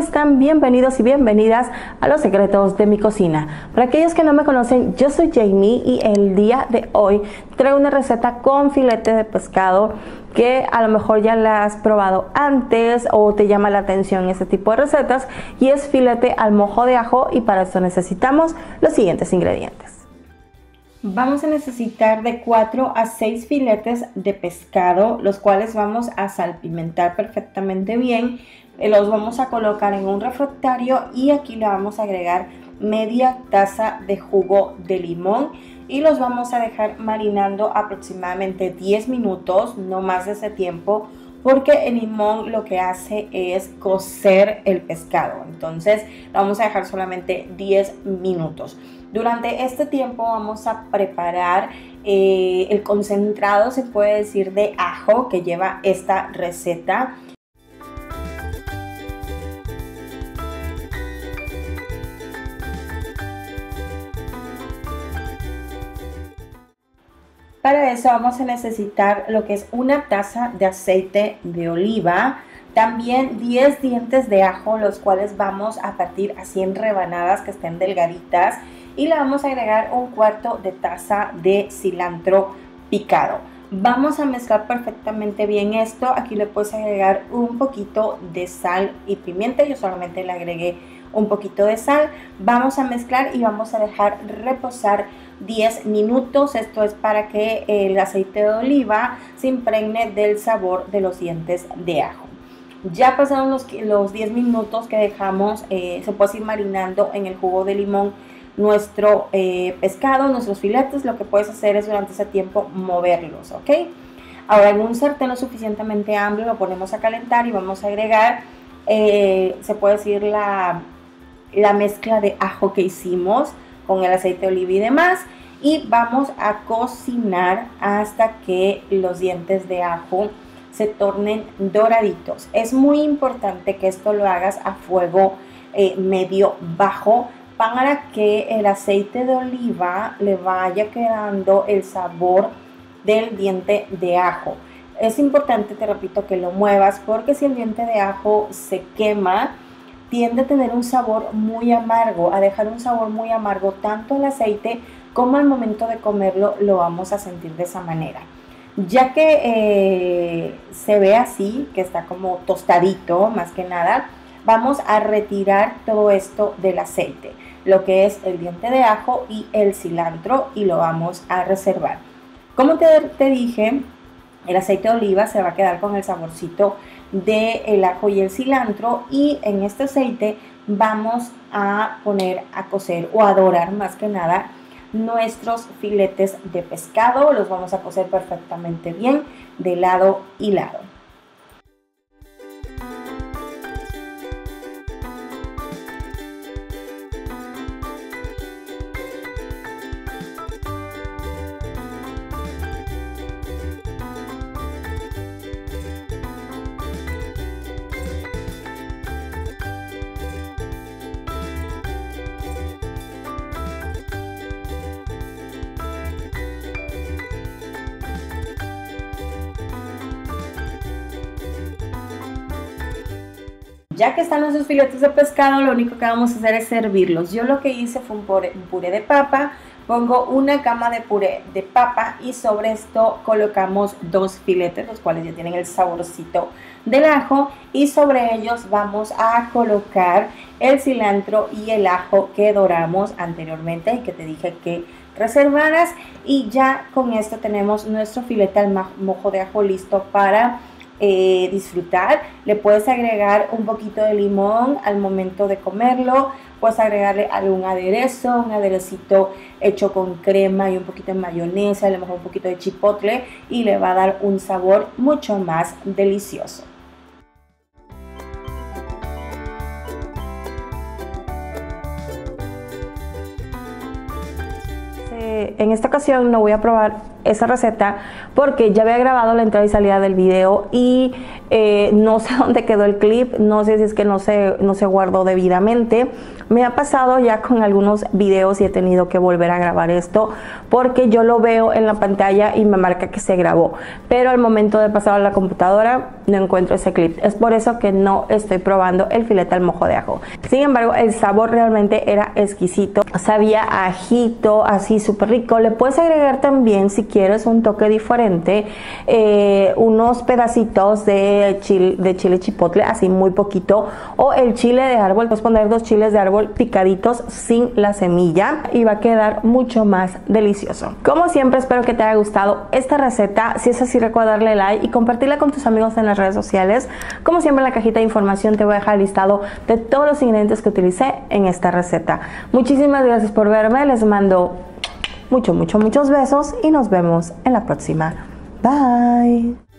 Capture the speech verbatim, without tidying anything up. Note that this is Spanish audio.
están? Bienvenidos y bienvenidas a Los Secretos de mi Cocina. Para aquellos que no me conocen, yo soy Jamie y el día de hoy traigo una receta con filete de pescado que a lo mejor ya la has probado antes o te llama la atención este tipo de recetas, y es filete al mojo de ajo, y para esto necesitamos los siguientes ingredientes. Vamos a necesitar de cuatro a seis filetes de pescado, los cuales vamos a salpimentar perfectamente bien. Los vamos a colocar en un refractario y aquí le vamos a agregar media taza de jugo de limón y los vamos a dejar marinando aproximadamente diez minutos, no más de ese tiempo, porque el limón lo que hace es cocer el pescado. Entonces lo vamos a dejar solamente diez minutos. Durante este tiempo vamos a preparar eh, el concentrado, se puede decir, de ajo que lleva esta receta. Para eso vamos a necesitar lo que es una taza de aceite de oliva, también diez dientes de ajo, los cuales vamos a partir así en rebanadas que estén delgaditas, y le vamos a agregar un cuarto de taza de cilantro picado. Vamos a mezclar perfectamente bien esto. Aquí le puedes agregar un poquito de sal y pimienta, yo solamente le agregué un poquito de sal. Vamos a mezclar y vamos a dejar reposar diez minutos. Esto es para que el aceite de oliva se impregne del sabor de los dientes de ajo. Ya pasaron los, los diez minutos que dejamos, eh, se puede ir marinando en el jugo de limón nuestro eh, pescado, nuestros filetes. Lo que puedes hacer es durante ese tiempo moverlos, ¿ok? Ahora, en un sartén lo suficientemente amplio lo ponemos a calentar y vamos a agregar, eh, se puede decir, la, la mezcla de ajo que hicimos con el aceite de oliva y demás, y vamos a cocinar hasta que los dientes de ajo se tornen doraditos. Es muy importante que esto lo hagas a fuego eh, medio bajo, para que el aceite de oliva le vaya quedando el sabor del diente de ajo. Es importante, te repito, que lo muevas, porque si el diente de ajo se quema, tiende a tener un sabor muy amargo, a dejar un sabor muy amargo tanto el aceite como al momento de comerlo lo vamos a sentir de esa manera. Ya que eh, se ve así, que está como tostadito más que nada, vamos a retirar todo esto del aceite, lo que es el diente de ajo y el cilantro, y lo vamos a reservar. Como te, te dije, el aceite de oliva se va a quedar con el saborcito del ajo y el cilantro, y en este aceite vamos a poner a cocer o a dorar más que nada nuestros filetes de pescado. Los vamos a cocer perfectamente bien de lado y lado. Ya que están nuestros filetes de pescado, lo único que vamos a hacer es servirlos. Yo lo que hice fue un puré, un puré de papa. Pongo una cama de puré de papa y sobre esto colocamos dos filetes, los cuales ya tienen el saborcito del ajo, y sobre ellos vamos a colocar el cilantro y el ajo que doramos anteriormente y que te dije que reservaras, y ya con esto tenemos nuestro filete al mojo de ajo listo para Eh, disfrutar. Le puedes agregar un poquito de limón al momento de comerlo, puedes agregarle algún aderezo, un aderecito hecho con crema y un poquito de mayonesa, a lo mejor un poquito de chipotle, y le va a dar un sabor mucho más delicioso. Eh, en esta ocasión no voy a probar esa receta porque ya había grabado la entrada y salida del video y eh, no sé dónde quedó el clip, no sé si es que no se, no se guardó debidamente. Me ha pasado ya con algunos videos y he tenido que volver a grabar esto porque yo lo veo en la pantalla y me marca que se grabó, pero al momento de pasar a la computadora no encuentro ese clip. Es por eso que no estoy probando el filete al mojo de ajo. Sin embargo, el sabor realmente era exquisito, sabía a ajito, así súper rico. Le puedes agregar también, si quieres un toque diferente, eh, unos pedacitos de chile, de chile chipotle, así muy poquito, o el chile de árbol. Puedes poner dos chiles de árbol picaditos sin la semilla y va a quedar mucho más delicioso. Como siempre, espero que te haya gustado esta receta. Si es así, recuerda darle like y compartirla con tus amigos en las redes sociales. Como siempre, en la cajita de información te voy a dejar el listado de todos los ingredientes que utilicé en esta receta. Muchísimas gracias por verme, les mando mucho, mucho, muchos besos y nos vemos en la próxima. Bye.